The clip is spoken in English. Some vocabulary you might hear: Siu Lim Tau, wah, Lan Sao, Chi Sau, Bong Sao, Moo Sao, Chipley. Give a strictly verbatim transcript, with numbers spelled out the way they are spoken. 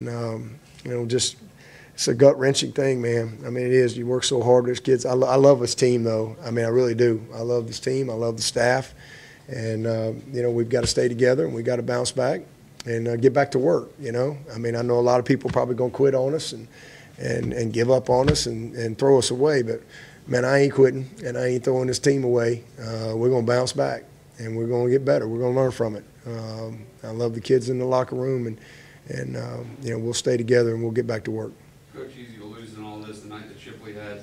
And, um, you know, just it's a gut-wrenching thing, man. I mean, it is. You work so hard with these kids. I, lo I love this team, though. I mean, I really do. I love this team. I love the staff. And, uh, you know, we've got to stay together, and we've got to bounce back and uh, get back to work, you know. I mean, I know a lot of people probably going to quit on us and, and, and give up on us and, and throw us away. But, man, I ain't quitting, and I ain't throwing this team away. Uh, we're going to bounce back, and we're going to get better. We're going to learn from it. Um, I love the kids in the locker room, and, and um, you know, we'll stay together, and we'll get back to work. Coach, easy to lose in all this, the night that Chipley had.